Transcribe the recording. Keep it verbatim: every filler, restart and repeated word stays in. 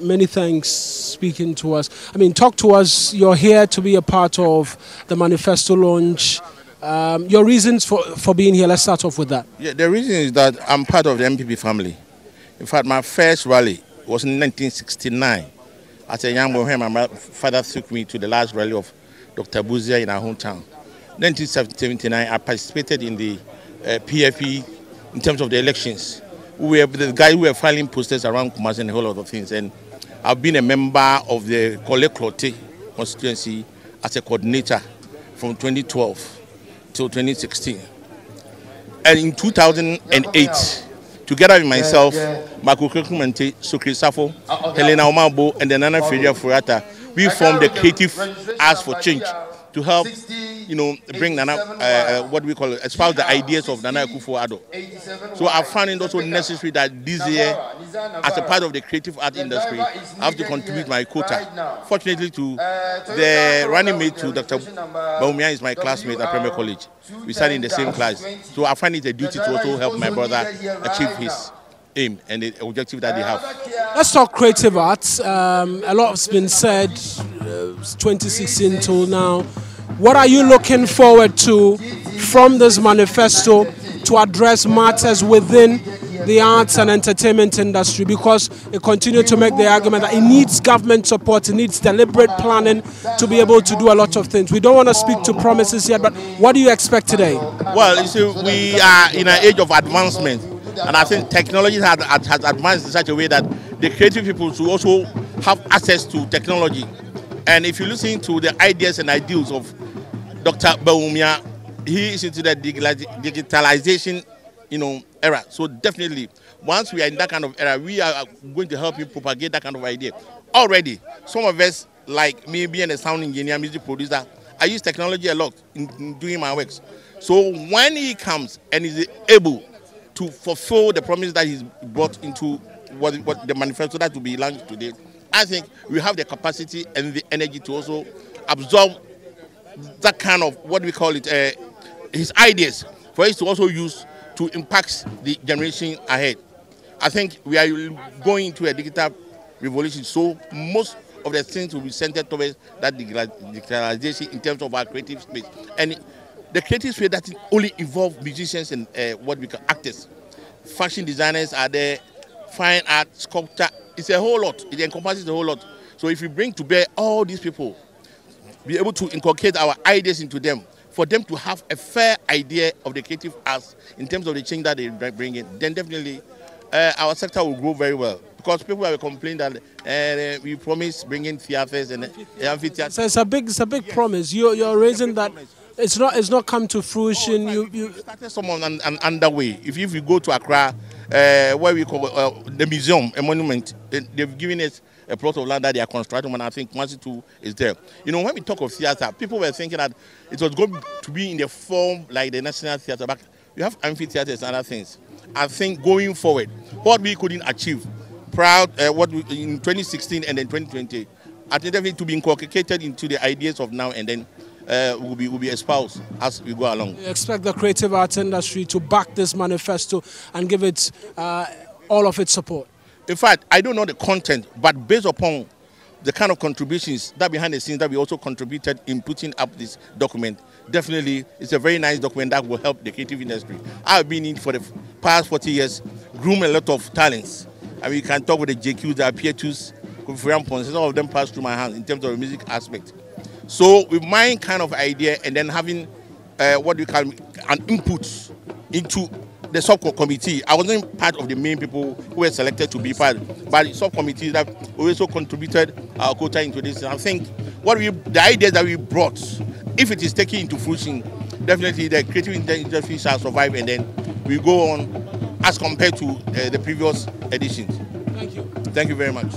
Many thanks speaking to us. I mean, talk to us. You're here to be a part of the manifesto launch. Um, your reasons for, for being here, let's start off with that. Yeah, the reason is that I'm part of the M P P family. In fact, my first rally was in nineteen sixty-nine. As a young boy, my father took me to the last rally of Doctor Buzia in our hometown. nineteen seventy-nine, I participated in the uh, P F P in terms of the elections. We were the guys who were filing posters around Kumasi and a whole lot of things. And I've been a member of the Kole Klote Constituency as a coordinator from twenty twelve till twenty sixteen. And in two thousand eight, together with myself, Marco Krekumente, Sukri Safo Helena, Omabo, and the Nana Fridja Furata, we formed the Creative Ask for Change to help, you know, bring Nana, uh, what we call, espouse the ideas of Nana Akufo-Addo. So I found it also necessary that this year, as a part of the creative art industry, I have to contribute my quota. Fortunately, to the running mate to Doctor Bawumia is my classmate at Prempeh College. We sat in the same class. So I find it a duty to also help my brother achieve his aim and the objective that they have. Let's talk creative arts. Um, a lot has been said, uh, twenty sixteen till now. What are you looking forward to from this manifesto to address matters within the arts and entertainment industry? Because they continue to make the argument that it needs government support, it needs deliberate planning to be able to do a lot of things. We don't want to speak to promises yet, but what do you expect today? Well, you see, we are in an age of advancement. And I think technology has, has advanced in such a way that the creative people should also have access to technology. And if you listen to the ideas and ideals of Doctor Bawumia, he is into the digitalization, you know, era. So definitely, once we are in that kind of era, we are going to help you propagate that kind of idea. Already, some of us, like me being a sound engineer, music producer, I use technology a lot in, in doing my works. So when he comes and is able to fulfill the promise that he's brought into what, what the manifesto that will be launched today, I think we have the capacity and the energy to also absorb that kind of, what we call it, uh, his ideas for us to also use to impact the generation ahead. I think we are going into a digital revolution, so most of the things will be centered towards that digitalization in terms of our creative space. And the creative space that only involves musicians and uh, what we call actors. Fashion designers are there, fine art, sculpture. It's a whole lot. It encompasses a whole lot. So if we bring to bear all these people, be able to inculcate our ideas into them, for them to have a fair idea of the creative arts in terms of the change that they bring in, then definitely uh, our sector will grow very well. Because people have complained that uh, we promised bringing theatres and amphitheatres. So it's a big, it's a big yes. promise. You, you're raising that. Promise. It's not, it's not come to fruition. Oh, you, you started someone and, and underway. If, if you go to Accra, uh, where we call uh, the museum, a monument, they, they've given us a plot of land that they are constructing, and I think Kumasi too is there. You know, when we talk of theatre, people were thinking that it was going to be in the form like the National Theatre, but we have amphitheatres and other things. I think going forward, what we couldn't achieve, proud, uh, what we, in twenty sixteen and then twenty twenty, I think definitely to be inculcated into the ideas of now and then. Uh, will be will be espoused as we go along. We expect the creative arts industry to back this manifesto and give it uh, all of its support. In fact, I don't know the content, but based upon the kind of contributions that behind the scenes that we also contributed in putting up this document, definitely it's a very nice document that will help the creative industry. I've been in for the past forty years, groom a lot of talents. I mean, you can talk with the J Qs, the A P A twos, all of them pass through my hands in terms of the music aspect. So with my kind of idea and then having uh, what we call an input into the subcommittee, I wasn't part of the main people who were selected to be part, but subcommittees that also contributed our quota into this. And I think what we, the ideas that we brought, if it is taken into fruition, definitely the creative industry shall survive, and then we go on as compared to uh, the previous editions. Thank you. Thank you very much.